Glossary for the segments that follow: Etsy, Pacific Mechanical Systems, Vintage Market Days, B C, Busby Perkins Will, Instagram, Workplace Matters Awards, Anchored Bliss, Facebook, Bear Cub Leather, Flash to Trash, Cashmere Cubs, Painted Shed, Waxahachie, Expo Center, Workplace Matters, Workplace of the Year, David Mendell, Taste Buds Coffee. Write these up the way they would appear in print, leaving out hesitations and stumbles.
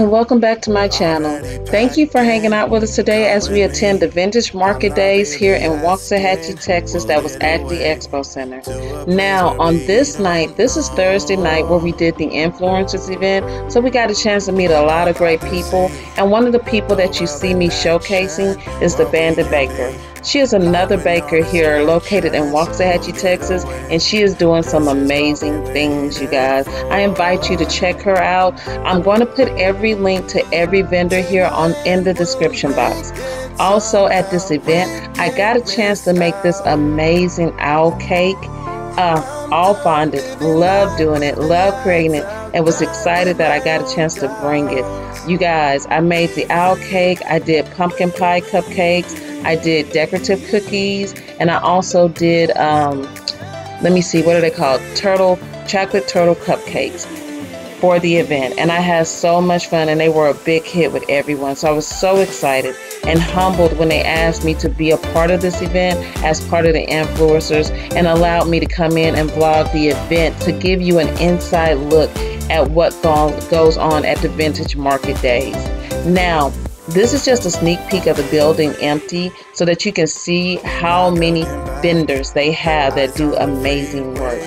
and welcome back to my channel. Thank you for hanging out with us today as we attend the Vintage Market Days here in Waxahachie, Texas, that was at the Expo Center. Now, on this night, this is Thursday night where we did the influencers event, so we got a chance to meet a lot of great people, and one of the people that you see me showcasing is the Bandit Baker. She is another baker here located in Waxahachie, Texas, and she is doing some amazing things, you guys. I invite you to check her out. I'm going to put every link to every vendor here in the description box. Also at this event, I got a chance to make this amazing owl cake, all fondant. Love doing it, love creating it, and was excited that I got a chance to bring it. You guys, I made the owl cake, I did pumpkin pie cupcakes, I did decorative cookies, and I also did, let me see, what are they called? Chocolate turtle cupcakes for the event. And I had so much fun, and they were a big hit with everyone. So I was so excited and humbled when they asked me to be a part of this event as part of the influencers and allowed me to come in and vlog the event to give you an inside look at what goes on at the Vintage Market Days. Now, this is just a sneak peek of the building empty so that you can see how many vendors they have that do amazing work.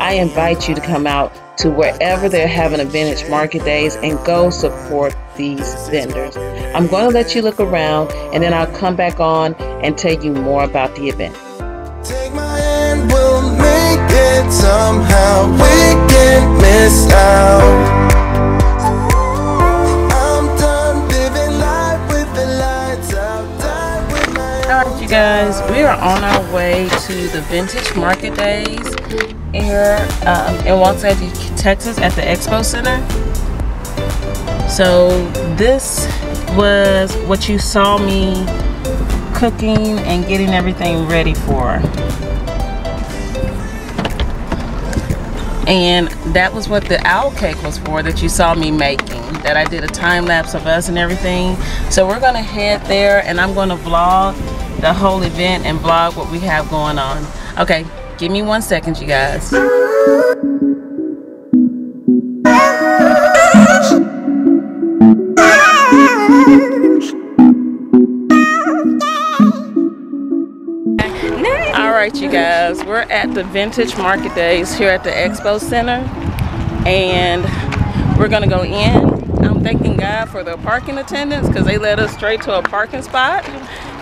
I invite you to come out to wherever they're having a Vintage Market Days and go support these vendors. I'm going to let you look around, and then I'll come back on and tell you more about the event. Take my hand, we'll make it somehow. We can't miss out. Guys, we are on our way to the Vintage Market Days here in Waxahachie, Texas, at the Expo Center. So this was what you saw me cooking and getting everything ready for, and that was what the owl cake was for that you saw me making, that I did a time lapse of us and everything. So we're gonna head there, and I'm gonna vlog the whole event and vlog what we have going on. Okay, give me 1 second, you guys. All right, you guys, we're at the Vintage Market Days here at the Expo Center, and we're gonna go in. I'm thanking God for the parking attendants because they led us straight to a parking spot.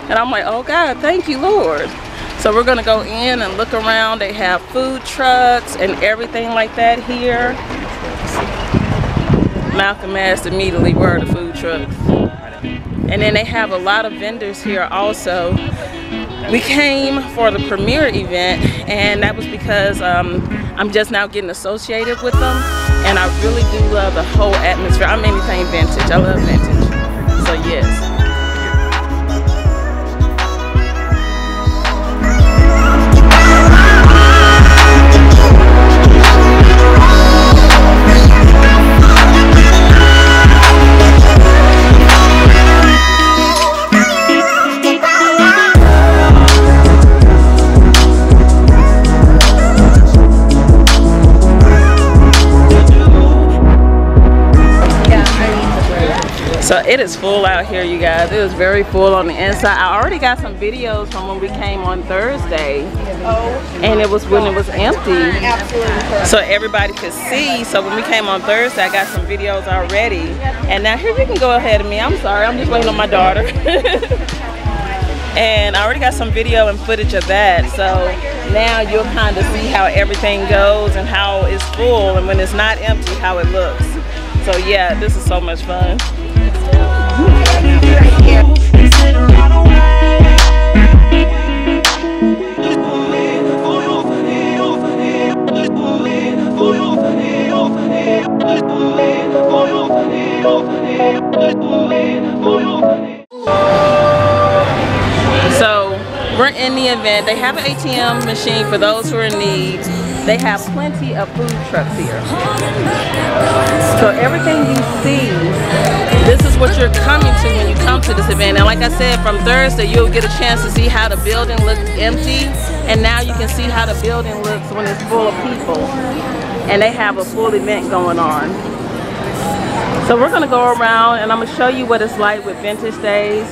And I'm like, oh God, thank you, Lord. So we're gonna go in and look around. They have food trucks and everything like that here. Malcolm asked immediately where are the food trucks. And then they have a lot of vendors here also. We came for the premiere event, and that was because I'm just now getting associated with them, and I really do love the whole atmosphere. I'm anything vintage, I love vintage, so yes. So it is full out here, you guys. It is very full on the inside. I already got some videos from when we came on Thursday, and it was when it was empty. So everybody could see. So when we came on Thursday, I got some videos already. And now here, you can go ahead of me. I'm sorry, I'm just waiting on my daughter. And I already got some video and footage of that. So now you'll kind of see how everything goes and how it's full, and when it's not empty, how it looks. So yeah, this is so much fun. So we're in the event. They have an ATM machine for those who are in need. They have plenty of food trucks here. So everything you see, this is what you're coming to when you come to this event. And like I said, from Thursday, you'll get a chance to see how the building looked empty. And now you can see how the building looks when it's full of people. And they have a full event going on. So we're gonna go around and I'm gonna show you what it's like with Vintage Days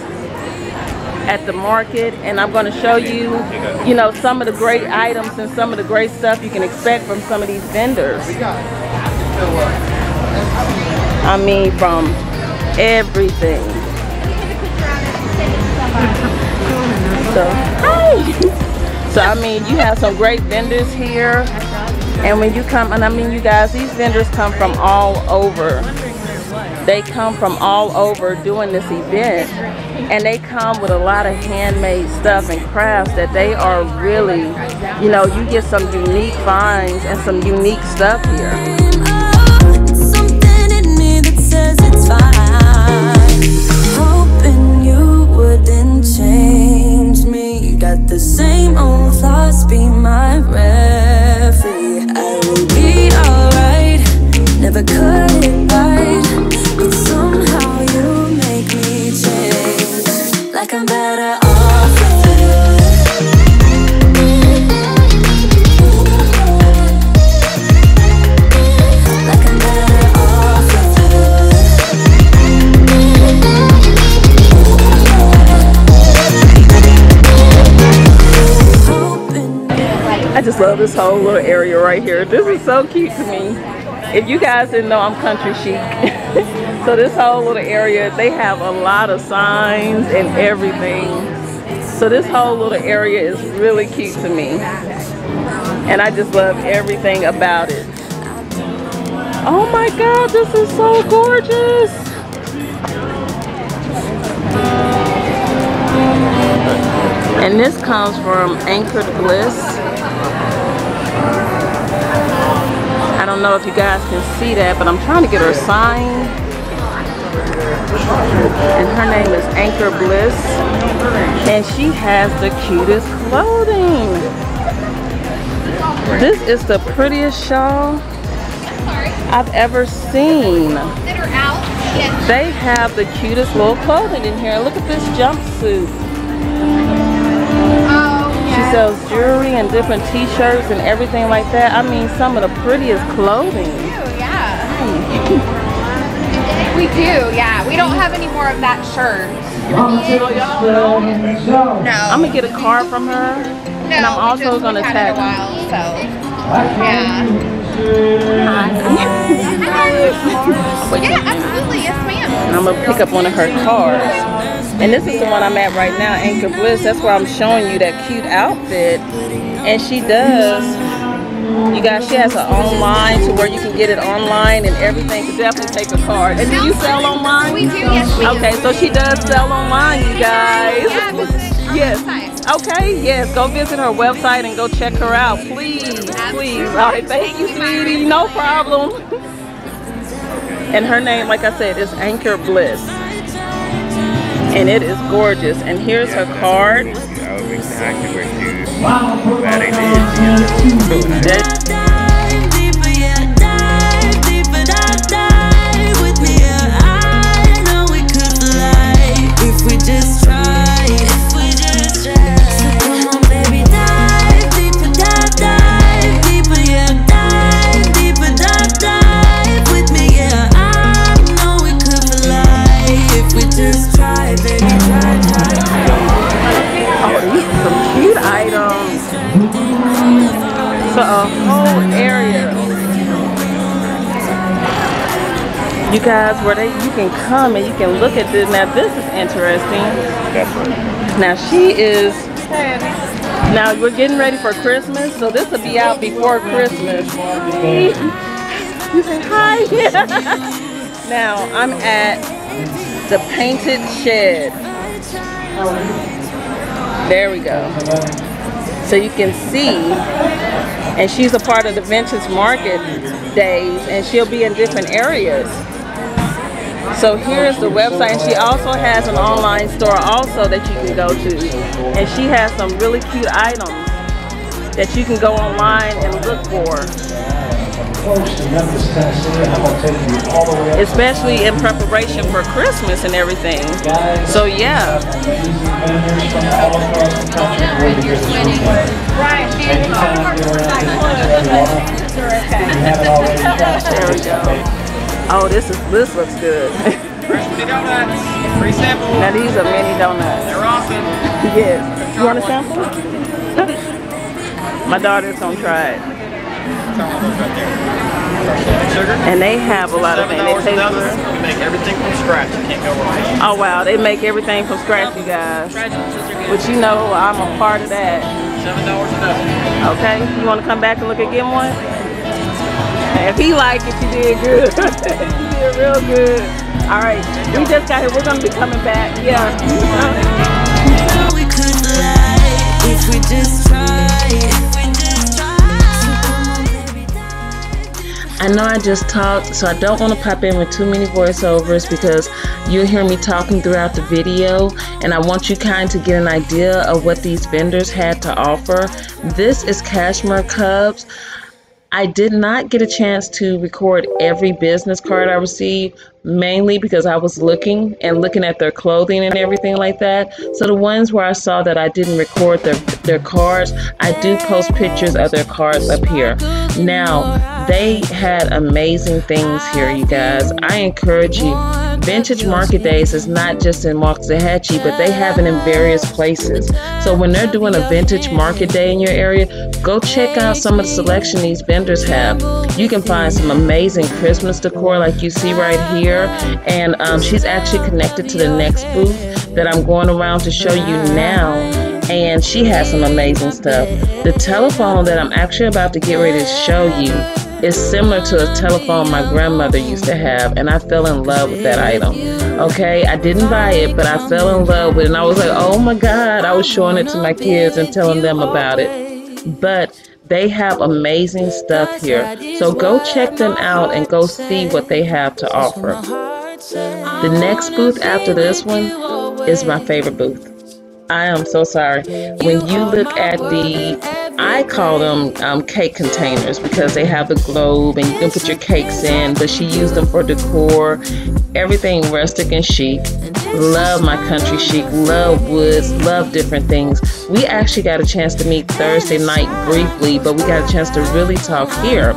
at the market, and I'm gonna show you, you know, some of the great items and some of the great stuff you can expect from some of these vendors. I mean, from everything. So, hi. So I mean, you have some great vendors here, and when you come, and I mean, you guys, these vendors come from all over. They come from all over doing this event, and they come with a lot of handmade stuff and crafts that they are really, you know, you get some unique finds and some unique stuff here. Change me, got the same old thoughts, be my referee. I will be alright, never could it right, but somehow you make me change, like I'm better off with you. Like I'm better off with you. I just love this whole little area right here. This is so cute to me. If you guys didn't know, I'm country chic. So this whole little area, they have a lot of signs and everything. So this whole little area is really cute to me. And I just love everything about it. Oh my God, this is so gorgeous. And this comes from Anchored Bliss. I don't know if you guys can see that, but I'm trying to get her signed. And her name is Anchor Bliss. And she has the cutest clothing. This is the prettiest shawl I've ever seen. They have the cutest little clothing in here. Look at this jumpsuit. She sells jewelry and different t-shirts and everything like that. I mean, some of the prettiest clothing. We do, yeah. We don't have any more of that shirt. No. I'm gonna get a card from her, and I'm also gonna tag her. Yeah, absolutely, yes ma'am. And I'm gonna pick up one of her cards. And this is the one I'm at right now, Anchor Bliss. That's where I'm showing you that cute outfit. And she does, you guys, she has her online to where you can get it online and everything. You definitely take a card. And do you sell online? We do, yes we do. Okay, so she does sell online, you guys. Yes. Okay, yes, go visit her website and go check her out, please, please. All right, thank you, sweetie, no problem. And her name, like I said, is Anchor Bliss. And it is gorgeous. And here's her card. So a whole area, you guys, where they you can come and you can look at this. Now this is interesting. Now she is. Now we're getting ready for Christmas, so this will be out before Christmas. You say hi. Now I'm at the Painted Shed. There we go. So you can see, and she's a part of the Vintage Market Days, and she'll be in different areas. So here's the website, and she also has an online store also that you can go to. And she has some really cute items that you can go online and look for. Especially in preparation for Christmas and everything. So yeah. There we go. Oh, this looks good. Fresh mini donuts. Free sample. Now these are mini donuts. They're awesome. Yes. You want a sample? My daughter's gonna try it. And they have a lot of things. They make everything from scratch. You can't go wrong. Oh wow, they make everything from scratch, you guys. But you know, I'm a part of that. $7 a dozen. Okay, you want to come back and look at getting one? If he liked it, you did good. You did real good. All right, we just got here. We're gonna be coming back. Yeah. We could lie if we just tried. I know I just talked, so I don't want to pop in with too many voiceovers because you'll hear me talking throughout the video, and I want you kind to get an idea of what these vendors had to offer. This is Cashmere Cubs. I did not get a chance to record every business card I received, mainly because I was looking at their clothing and everything like that. So the ones where I saw that I didn't record their cards, I do post pictures of their cards up here. Now, they had amazing things here, you guys. I encourage you. Vintage Market Days is not just in Waxahachie, but they have it in various places. So when they're doing a Vintage Market Day in your area, go check out some of the selection these vendors have. You can find some amazing Christmas decor like you see right here. And she's actually connected to the next booth that I'm going around to show you now. And she has some amazing stuff. The telephone that I'm actually about to get ready to show you is similar to a telephone my grandmother used to have, and I fell in love with that item. Okay, I didn't buy it, but I fell in love with it, and I was like, oh my God, I was showing it to my kids and telling them about it. But they have amazing stuff here. So go check them out and go see what they have to offer. The next booth after this one is my favorite booth. I am so sorry. When you look at the, I call them cake containers because they have the globe and you can put your cakes in, but she used them for decor, everything rustic and chic. Love my country chic, love woods, love different things. We actually got a chance to meet Thursday night briefly, but we got a chance to really talk here.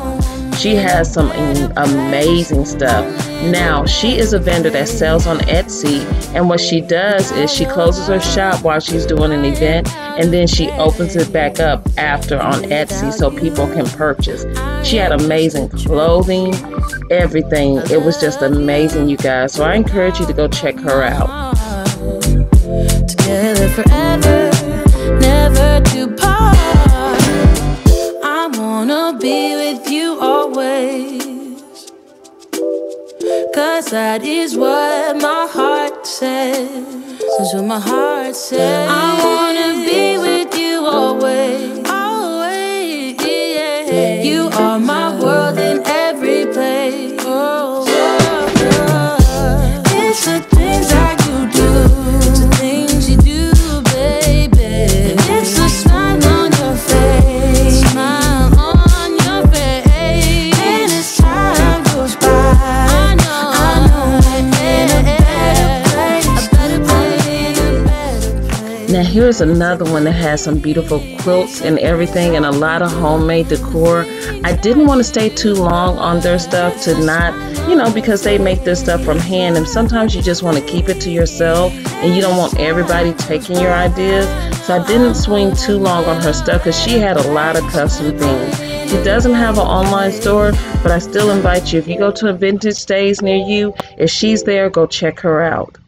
She has some amazing stuff. Now, she is a vendor that sells on Etsy, and what she does is she closes her shop while she's doing an event, and then she opens it back up after on Etsy so people can purchase. She had amazing clothing, everything. It was just amazing, you guys. So I encourage you to go check her out. Together forever, never to part. I wanna be with you always. 'Cause that is what my heart says. That's what my heart says. I wanna be with you always. Always, yeah. You are my world in every place. Oh, yeah. It's the things that you do. It's the things you do, baby. It's the smile on your face. Now here's another one that has some beautiful quilts and everything and a lot of homemade decor. I didn't want to stay too long on their stuff to not, you know, because they make this stuff from hand, and sometimes you just want to keep it to yourself and you don't want everybody taking your ideas. So I didn't swing too long on her stuff because she had a lot of custom things. She doesn't have an online store, but I still invite you, if you go to a Vintage Days near you, if she's there, go check her out.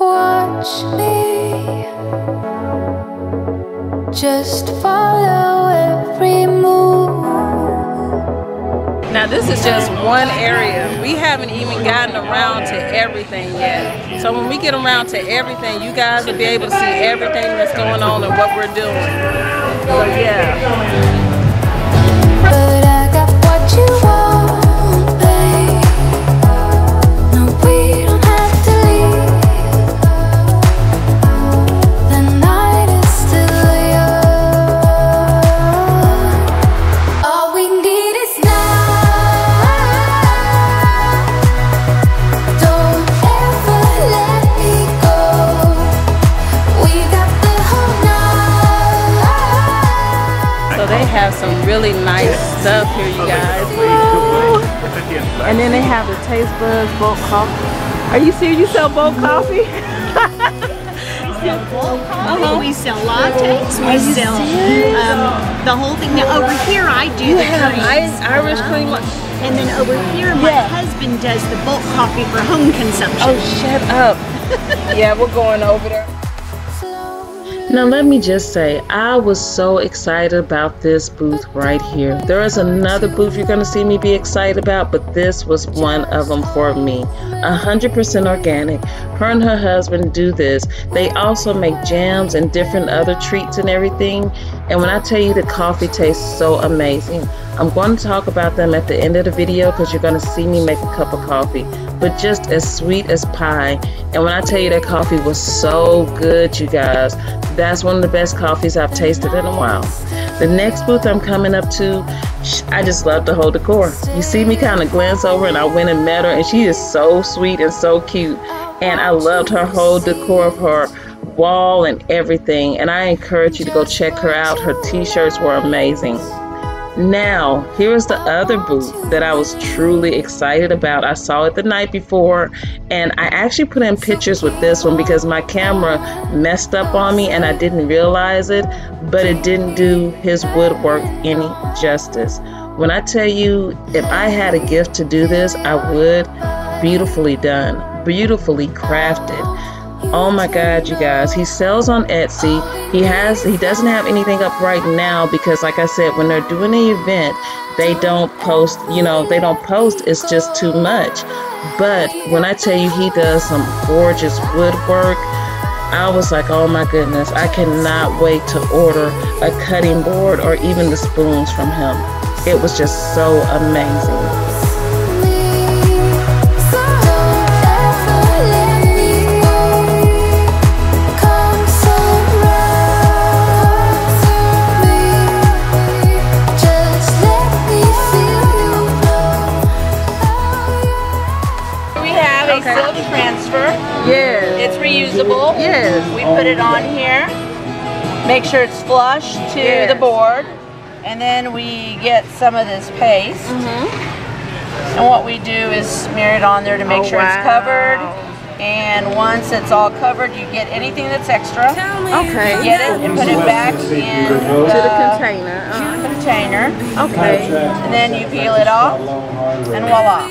Watch me, just follow every move. Now this is just one area. We haven't even gotten around to everything yet. So when we get around to everything, you guys will be able to see everything that's going on and what we're doing. So yeah. But I got what you want. Some really nice stuff here, you guys. And then they have the Taste Buds bulk coffee. Are you serious? You sell bulk coffee? We sell bulk coffee. We sell lattes. We sell the whole thing. Now over here, I do the Irish cream. And then over here, my husband does the bulk coffee for home consumption. Oh, shut up. Yeah, we're going over there. Now let me just say, I was so excited about this booth right here. There is another booth you're going to see me be excited about, but this was one of them for me. 100% organic. Her and her husband do this. They also make jams and different other treats and everything. And when I tell you the coffee tastes so amazing, I'm going to talk about them at the end of the video because you're going to see me make a cup of coffee. But just as sweet as pie. And when I tell you that coffee was so good, you guys, that's one of the best coffees I've tasted in a while. The next booth I'm coming up to, I just love the whole decor. You see me kind of glance over and I went and met her, and she is so sweet and so cute. And I loved her whole decor of her wall and everything. And I encourage you to go check her out. Her t-shirts were amazing. Now, here's the other booth that I was truly excited about. I saw it the night before, and I actually put in pictures with this one because my camera messed up on me and I didn't realize it, but it didn't do his woodwork any justice. When I tell you, if I had a gift to do this, I would. Beautifully done, beautifully crafted. Oh my God, you guys, he sells on Etsy. He doesn't have anything up right now because, like I said, when they're doing an event, they don't post, they don't post. It's just too much. But when I tell you he does some gorgeous woodwork, I was like, oh my goodness, I cannot wait to order a cutting board or even the spoons from him. It was just so amazing. Reusable. Yes. We put it on here. Make sure it's flush to the board, and then we get some of this paste. And what we do is smear it on there to make sure it's covered. And once it's all covered, you get anything that's extra. Okay. Get it and put it back in the container. Okay. And then you peel it off, and voila.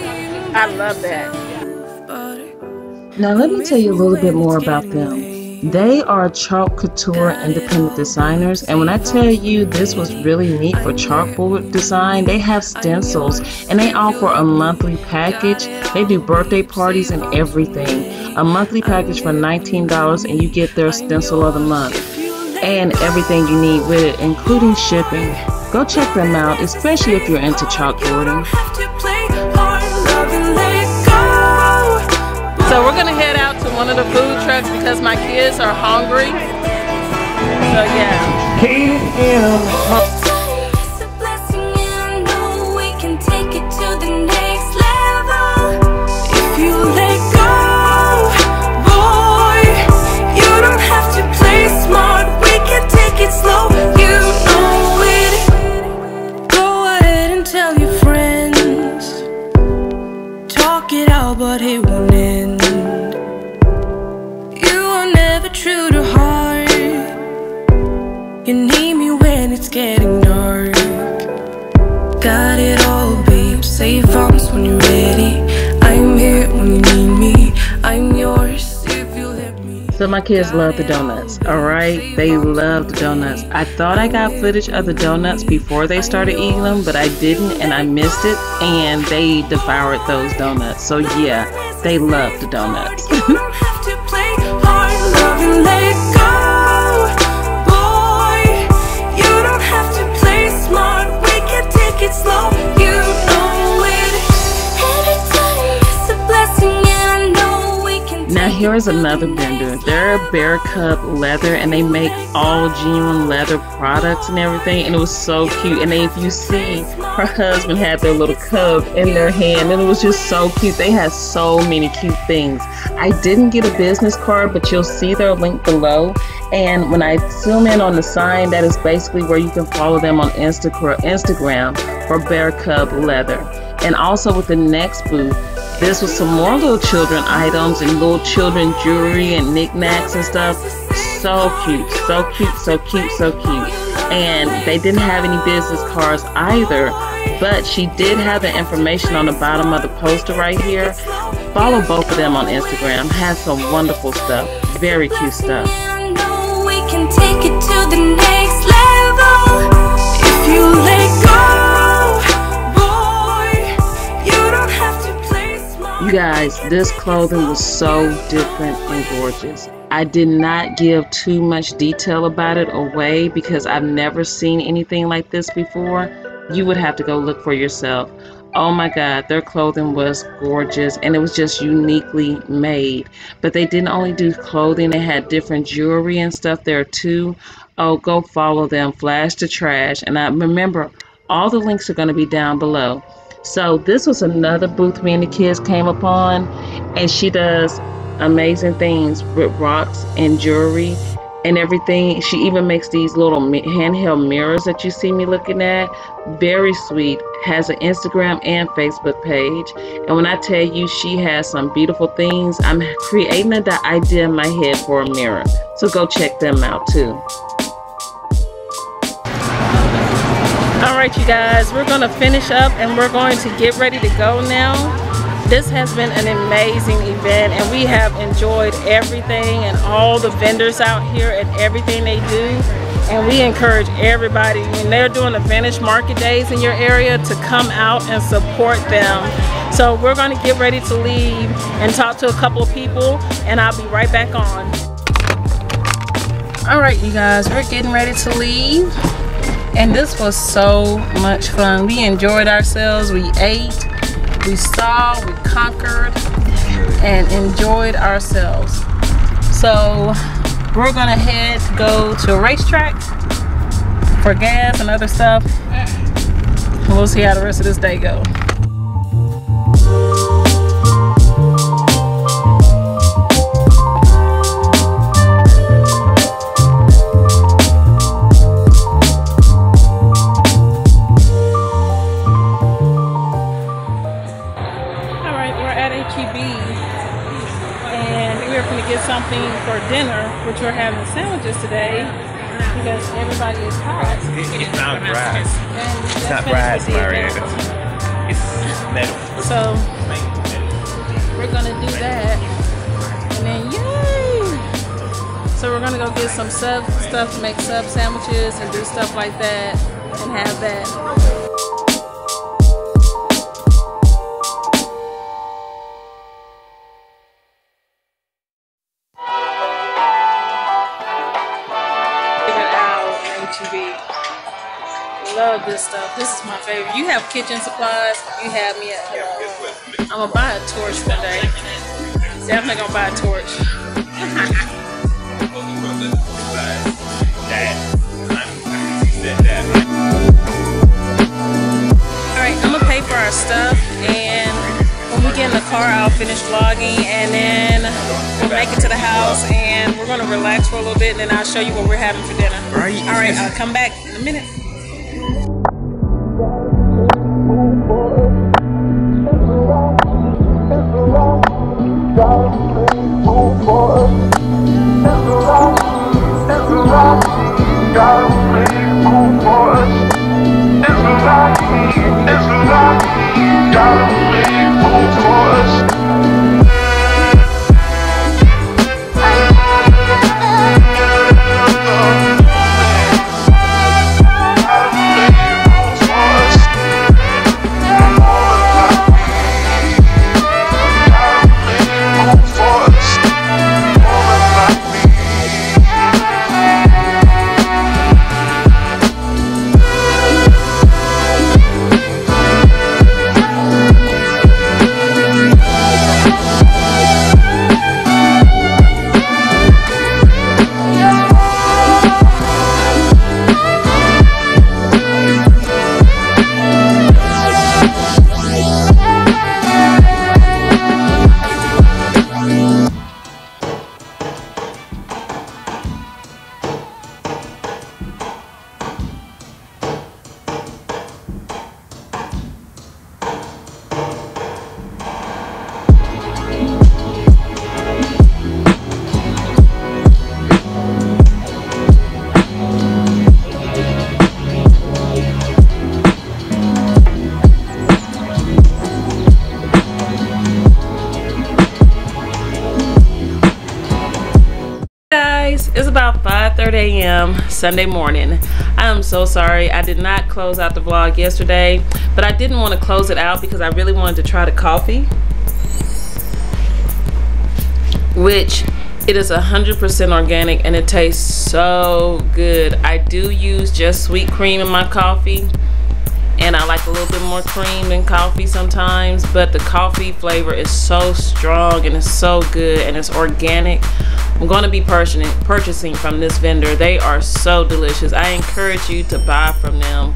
I love that. Now let me tell you a little bit more about them. They are chalk couture independent designers, and when I tell you this was really neat for chalkboard design, they have stencils and they offer a monthly package. They do birthday parties and everything. A monthly package for $19 and you get their stencil of the month and everything you need with it, including shipping. Go check them out, especially if you're into chalkboarding. So we're gonna head out to one of the food trucks because my kids are hungry. So yeah. Keep in. So my kids love the donuts, alright? They love the donuts. I thought I got footage of the donuts before they started eating them, but I didn't and I missed it, and they devoured those donuts. So yeah, they love the donuts. Now here is another vendor. They're Bear Cub Leather, and they make all genuine leather products and everything, and it was so cute. And if you see, her husband had their little cub in their hand, and it was just so cute. They had so many cute things. I didn't get a business card, but you'll see their link below. And when I zoom in on the sign, that is basically where you can follow them on Instagram for Bear Cub Leather. And also with the next booth, this was some more little children items and little children jewelry and knickknacks and stuff. So cute, so cute, so cute, so cute. And they didn't have any business cards either, but she did have the information on the bottom of the poster right here. Follow both of them on Instagram. Has some wonderful stuff, very cute stuff. I know we can take it to the next level if you let go. You guys, this clothing was so different and gorgeous. I did not give too much detail about it away because I've never seen anything like this before. You would have to go look for yourself. Oh my God, their clothing was gorgeous and it was just uniquely made. But they didn't only do clothing, they had different jewelry and stuff there too. Oh, go follow them, Flash to Trash. And I remember, all the links are going to be down below. So this was another booth me and the kids came upon, and she does amazing things with rocks and jewelry and everything. She even makes these little handheld mirrors that you see me looking at. Very sweet. Has an Instagram and Facebook page. And when I tell you she has some beautiful things, I'm creating that idea in my head for a mirror. So go check them out too. Alright you guys, we're going to finish up and we're going to get ready to go now. This has been an amazing event and we have enjoyed everything and all the vendors out here and everything they do. And we encourage everybody, when they're doing the Vintage Market Days in your area, to come out and support them. So we're going to get ready to leave and talk to a couple of people and I'll be right back on. Alright you guys, we're getting ready to leave. And this was so much fun. We enjoyed ourselves, we ate, we saw, we conquered, and enjoyed ourselves. So we're gonna head to go to a racetrack for gas and other stuff. We'll see how the rest of this day goes. Something for dinner, which we're having sandwiches today because everybody is hot. It's not brass. It's not brass, Mario. It's metal. So we're gonna do that, and then yay! So we're gonna go get some sub stuff to make sub sandwiches and do stuff like that, and have that. Love this stuff. This is my favorite. You have kitchen supplies. You have me at hello. I'm gonna buy a torch one day. Definitely gonna buy a torch. Alright, I'm gonna pay for our stuff and when we get in the car I'll finish vlogging and then we'll make it to the house and we're gonna relax for a little bit and then I'll show you what we're having for dinner. Alright, I'll come back in a minute. about 5:30 a.m. Sunday morning. I am so sorry I did not close out the vlog yesterday, but I didn't want to close it out because I really wanted to try the coffee, which it is 100% organic and it tastes so good. I do use just sweet cream in my coffee, and I like a little bit more cream than coffee sometimes, but the coffee flavor is so strong and it's so good and it's organic. I'm going to be purchasing from this vendor. They are so delicious. I encourage you to buy from them.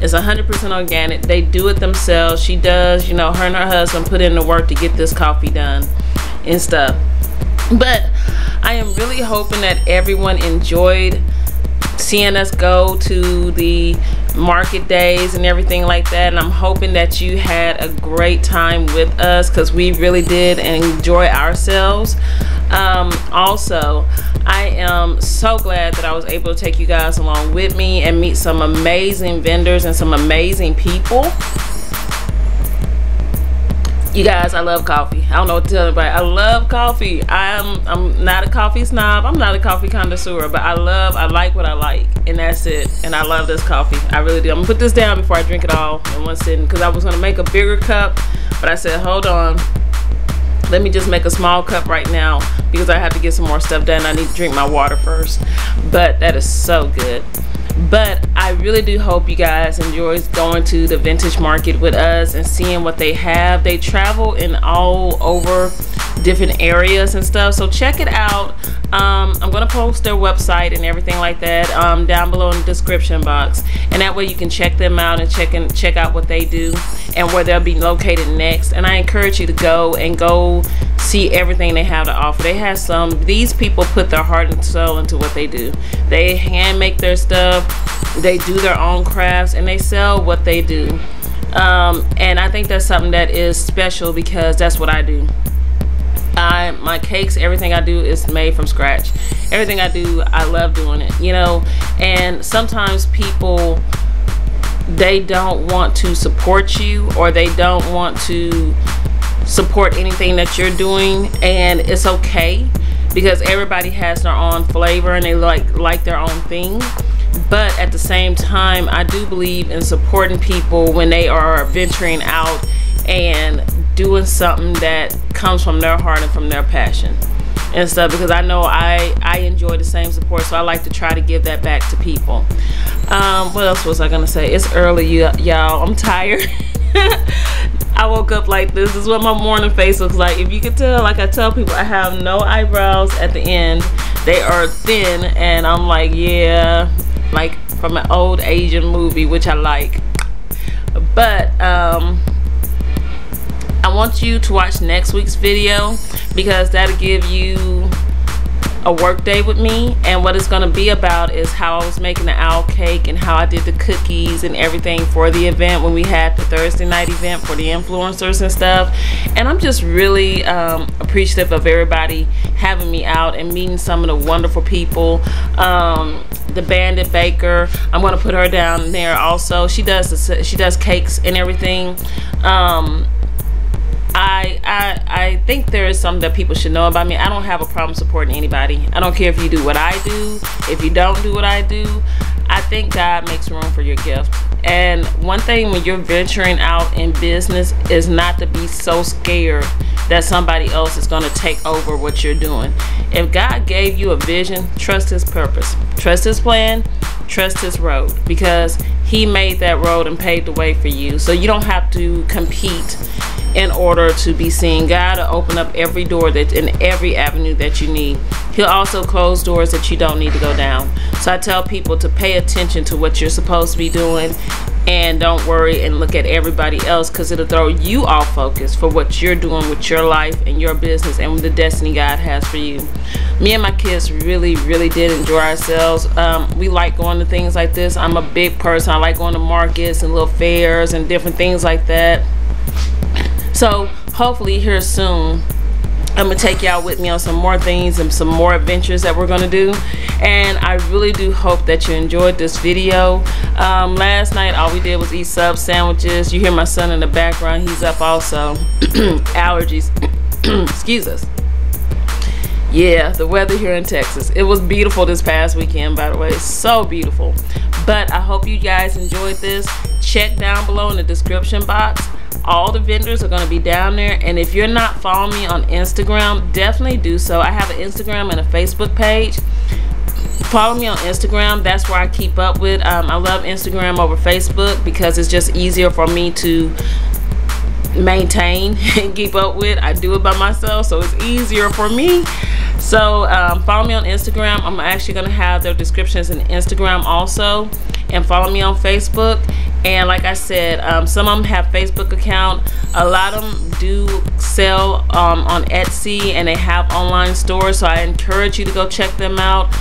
It's 100% organic. They do it themselves. She does, you know, her and her husband put in the work to get this coffee done and stuff. But I am really hoping that everyone enjoyed seeing us go to the market days and everything like that, and I'm hoping that you had a great time with us because we really did enjoy ourselves. Also, I am so glad that I was able to take you guys along with me and meet some amazing vendors and some amazing people. You guys, I love coffee. I don't know what to tell anybody. I love coffee. I'm not a coffee snob. I'm not a coffee connoisseur, but I like what I like, and that's it. And I love this coffee. I really do. I'm gonna put this down before I drink it all in one sitting because I was gonna make a bigger cup, but I said, hold on. Let me just make a small cup right now because I have to get some more stuff done. I need to drink my water first, but that is so good. But I really do hope you guys enjoyed going to the vintage market with us and seeing what they have. They travel in all over different areas and stuff, so check it out. I'm gonna post their website and everything like that down below in the description box, and that way you can check them out and check out what they do and where they'll be located next. And I encourage you to go see everything they have to offer. They have these people put their heart and soul into what they do. They hand make their stuff, they do their own crafts, and they sell what they do. And I think that's something that is special because that's what I do. My cakes, everything I do is made from scratch. Everything I do, I love doing it, you know. And sometimes people, they don't want to support you, or they don't want to support anything that you're doing, and it's okay because everybody has their own flavor and they like their own thing. But at the same time, I do believe in supporting people when they are venturing out and doing something that comes from their heart and from their passion and stuff, because I know I enjoy the same support, so I like to try to give that back to people. What else was I gonna say? It's early, y'all. I'm tired. I woke up like this. This is what my morning face looks like. If you could tell, like I tell people, I have no eyebrows at the end. They are thin, and I'm like, yeah, like from an old Asian movie, which I like. But I want you to watch next week's video because that'll give you a work day with me, and what it's gonna be about is how I was making the owl cake and how I did the cookies and everything for the event when we had the Thursday night event for the influencers and stuff. And I'm just really appreciative of everybody having me out and meeting some of the wonderful people. The Bandit Baker, I'm gonna put her down there also. She does cakes and everything. I think there is something that people should know about me. I don't have a problem supporting anybody. I don't care if you do what I do, if you don't do what I do. I think God makes room for your gift. And one thing when you're venturing out in business is not to be so scared that somebody else is gonna take over what you're doing. If God gave you a vision, trust His purpose, trust His plan, trust His road, because He made that road and paved the way for you. So you don't have to compete in order to be seen. God will open up every door that in every avenue that you need. He'll also close doors that you don't need to go down. So I tell people to pay attention to what you're supposed to be doing, and don't worry and look at everybody else, because it'll throw you off focus for what you're doing with your life and your business and the destiny God has for you. Me and my kids really did enjoy ourselves. We like going to things like this. I'm a big person. I like going to markets and little fairs and different things like that. So hopefully here soon, I'm gonna take y'all with me on some more things and some more adventures that we're gonna do. And I really do hope that you enjoyed this video. Last night, all we did was eat sub sandwiches. You hear my son in the background, he's up also. Allergies, excuse us. Yeah, the weather here in Texas. It was beautiful this past weekend, by the way. So beautiful. But I hope you guys enjoyed this. Check down below in the description box. All the vendors are going to be down there. And if you're not following me on Instagram, definitely do so. I have an Instagram and a Facebook page. Follow me on Instagram. That's where I keep up with. I love Instagram over Facebook because it's just easier for me to maintain and keep up with. I do it by myself, so it's easier for me. So follow me on Instagram. I'm actually going to have their descriptions in Instagram also. And follow me on Facebook. And like I said, some of them have Facebook account. A lot of them do sell on Etsy, and they have online stores, so I encourage you to go check them out.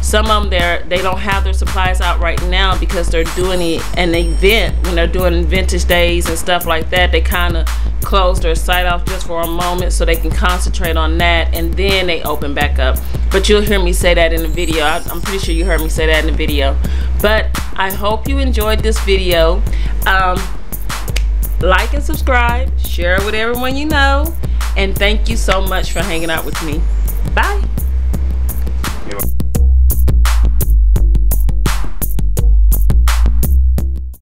Some of them, they don't have their supplies out right now because they're doing an event. When they're doing vintage days and stuff like that, they kind of close their site off just for a moment so they can concentrate on that, and then they open back up. But you'll hear me say that in the video. I'm pretty sure you heard me say that in the video. But I hope you enjoyed this video. Like and subscribe, share it with everyone you know, and thank you so much for hanging out with me. Bye.